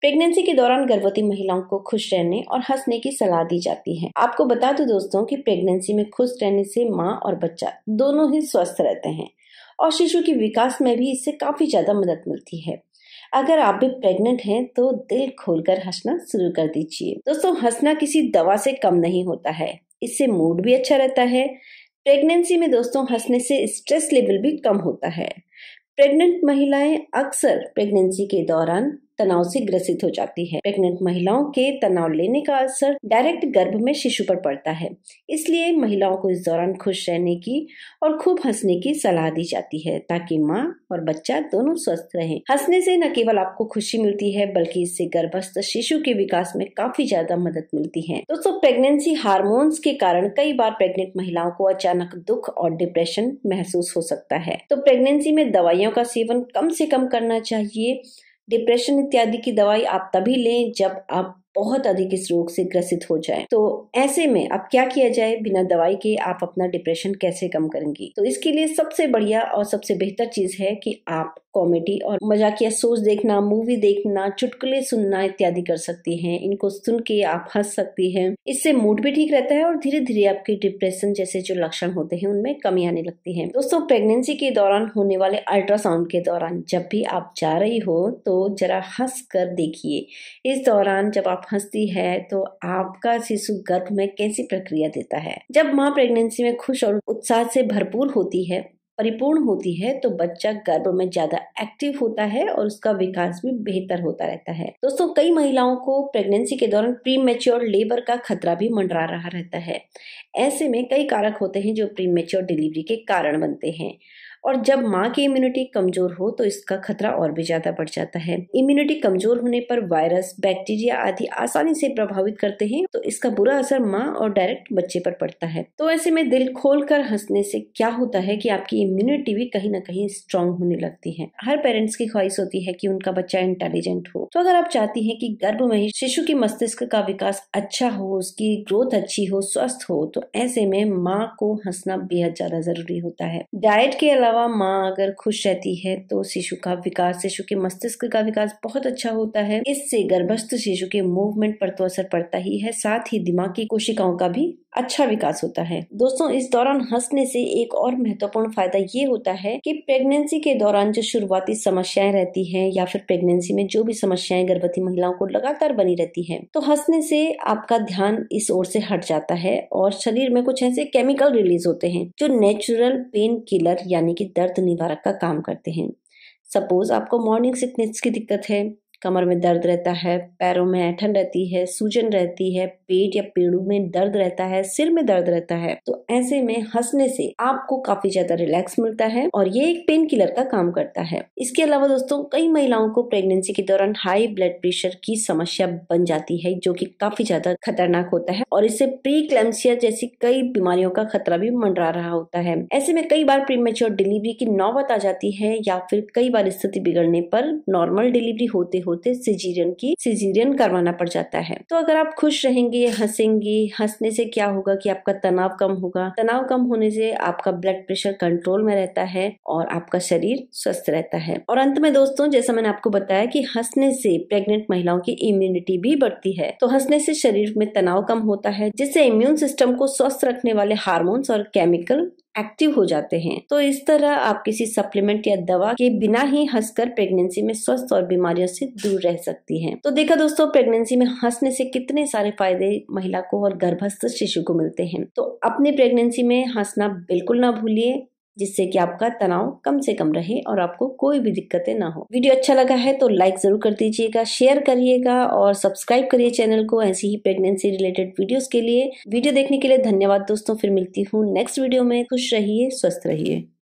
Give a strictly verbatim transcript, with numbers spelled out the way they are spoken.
Pregnancy के दौरान गर्भवती महिलाओं को खुश रहने और हंसने की सलाह दी जाती है। आपको बता दूं दोस्तों कि प्रेगनेंसी में खुश रहने से मां और बच्चा दोनों ही स्वस्थ रहते हैं और शिशु के विकास में भी इससे काफी ज्यादा मदद मिलती है। अगर आप भी प्रेग्नेंट हैं तो दिल खोलकर हंसना शुरू कर दीजिए। दोस्तों, हंसना किसी दवा से कम नहीं होता है, इससे मूड भी अच्छा रहता है। प्रेगनेंसी में दोस्तों हंसने से स्ट्रेस लेवल भी कम होता है। प्रेग्नेंट महिलाएं अक्सर प्रेगनेंसी के दौरान तनाव से ग्रसित हो जाती है। प्रेग्नेंट महिलाओं के तनाव लेने का असर डायरेक्ट गर्भ में शिशु पर पड़ता है, इसलिए महिलाओं को इस दौरान खुश रहने की और खूब हंसने की सलाह दी जाती है ताकि माँ और बच्चा दोनों स्वस्थ रहें। हंसने से न केवल आपको खुशी मिलती है बल्कि इससे गर्भस्थ शिशु के विकास में काफी ज्यादा मदद मिलती है। दोस्तों, प्रेगनेंसी हार्मोन्स के कारण कई बार प्रेग्नेंट महिलाओं को अचानक दुख और डिप्रेशन महसूस हो सकता है, तो प्रेगनेंसी में दवाइयों का सेवन कम से कम करना चाहिए। डिप्रेशन इत्यादि की दवाई आप तभी लें जब आप बहुत अधिक इस रोग से ग्रसित हो जाएं। तो ऐसे में अब क्या किया जाए, बिना दवाई के आप अपना डिप्रेशन कैसे कम करेंगी? तो इसके लिए सबसे बढ़िया और सबसे बेहतर चीज है कि आप कॉमेडी और मजाकिया शोज देखना, मूवी देखना, चुटकुले सुनना इत्यादि कर सकती हैं। इनको सुन के आप हंस सकती हैं, इससे मूड भी ठीक रहता है और धीरे धीरे आपके डिप्रेशन जैसे जो लक्षण होते हैं उनमें कमी आने लगती है। दोस्तों, प्रेगनेंसी के दौरान होने वाले अल्ट्रासाउंड के दौरान जब भी आप जा रही हो तो जरा हंस कर देखिए। इस दौरान जब आप हंसती है तो आपका शिशु गर्भ में कैसी प्रक्रिया देता है। जब माँ प्रेगनेंसी में खुश और उत्साह से भरपूर होती है, परिपूर्ण होती है, तो बच्चा गर्भ में ज्यादा एक्टिव होता है और उसका विकास भी बेहतर होता रहता है। दोस्तों, कई महिलाओं को प्रेगनेंसी के दौरान प्रीमैच्योर लेबर का खतरा भी मंडरा रहा रहता है। ऐसे में कई कारक होते हैं जो प्रीमैच्योर डिलीवरी के कारण बनते हैं और जब माँ की इम्यूनिटी कमजोर हो तो इसका खतरा और भी ज्यादा बढ़ जाता है। इम्यूनिटी कमजोर होने पर वायरस, बैक्टीरिया आदि आसानी से प्रभावित करते हैं, तो इसका बुरा असर माँ और डायरेक्ट बच्चे पर पड़ता है। तो ऐसे में दिल खोलकर हंसने से क्या होता है कि आपकी इम्यूनिटी भी कहीं ना कहीं स्ट्रांग होने लगती है। हर पेरेंट्स की ख्वाहिश होती है कि उनका बच्चा इंटेलिजेंट हो, तो अगर आप चाहती है कि गर्भ में शिशु के मस्तिष्क का विकास अच्छा हो, उसकी ग्रोथ अच्छी हो, स्वस्थ हो, तो ऐसे में माँ को हंसना बेहद ज्यादा जरूरी होता है। डाइट के माँ अगर खुश रहती है तो शिशु का विकास, शिशु के मस्तिष्क का विकास बहुत अच्छा होता है। इससे गर्भस्थ शिशु के मूवमेंट पर तो असर पड़ता ही है, साथ ही दिमाग की कोशिकाओं का भी अच्छा विकास होता है। दोस्तों, इस दौरान हंसने से एक और महत्वपूर्ण फायदा ये होता है कि प्रेगनेंसी के दौरान जो शुरुआती समस्याएं रहती हैं या फिर प्रेगनेंसी में जो भी समस्याएं गर्भवती महिलाओं को लगातार बनी रहती हैं, तो हंसने से आपका ध्यान इस ओर से हट जाता है और शरीर में कुछ ऐसे केमिकल रिलीज होते हैं जो नेचुरल पेन किलर यानी कि दर्द निवारक का काम करते हैं। सपोज आपको मॉर्निंग सिकनेस की दिक्कत है, कमर में दर्द रहता है, पैरों में ऐंठन रहती है, सूजन रहती है, पेट या पेड़ों में दर्द रहता है, सिर में दर्द रहता है, तो ऐसे में हंसने से आपको काफी ज्यादा रिलैक्स मिलता है और ये एक पेन किलर का काम करता है। इसके अलावा दोस्तों, कई महिलाओं को प्रेगनेंसी के दौरान हाई ब्लड प्रेशर की समस्या बन जाती है जो की काफी ज्यादा खतरनाक होता है और इससे प्रीक्लेम्सिया जैसी कई बीमारियों का खतरा भी मंडरा रहा होता है। ऐसे में कई बार प्रीमेच्योर डिलीवरी की नौबत आ जाती है या फिर कई बार स्थिति बिगड़ने पर नॉर्मल डिलीवरी होते होते सिजेरियन की सिजेरियन करवाना पड़ जाता है। तो अगर आप खुश रहेंगे, हंसेंगी, हंसने से क्या होगा कि आपका तनाव कम होगा, तनाव कम होने से आपका ब्लड प्रेशर कंट्रोल में रहता है और आपका शरीर स्वस्थ रहता है। और अंत में दोस्तों, जैसा मैंने आपको बताया कि हंसने से प्रेग्नेंट महिलाओं की इम्यूनिटी भी बढ़ती है, तो हंसने से शरीर में तनाव कम होता है जिससे इम्यून सिस्टम को स्वस्थ रखने वाले हार्मोन्स और केमिकल एक्टिव हो जाते हैं। तो इस तरह आप किसी सप्लीमेंट या दवा के बिना ही हंसकर प्रेगनेंसी में स्वस्थ और बीमारियों से दूर रह सकती हैं। तो देखा दोस्तों, प्रेगनेंसी में हंसने से कितने सारे फायदे महिला को और गर्भस्थ शिशु को मिलते हैं। तो अपनी प्रेगनेंसी में हंसना बिल्कुल ना भूलिए जिससे कि आपका तनाव कम से कम रहे और आपको कोई भी दिक्कतें ना हो। वीडियो अच्छा लगा है तो लाइक जरूर कर दीजिएगा, शेयर करिएगा और सब्सक्राइब करिए चैनल को ऐसी ही प्रेगनेंसी रिलेटेड वीडियोस के लिए। वीडियो देखने के लिए धन्यवाद दोस्तों, फिर मिलती हूँ नेक्स्ट वीडियो में। खुश रहिए, स्वस्थ रहिए।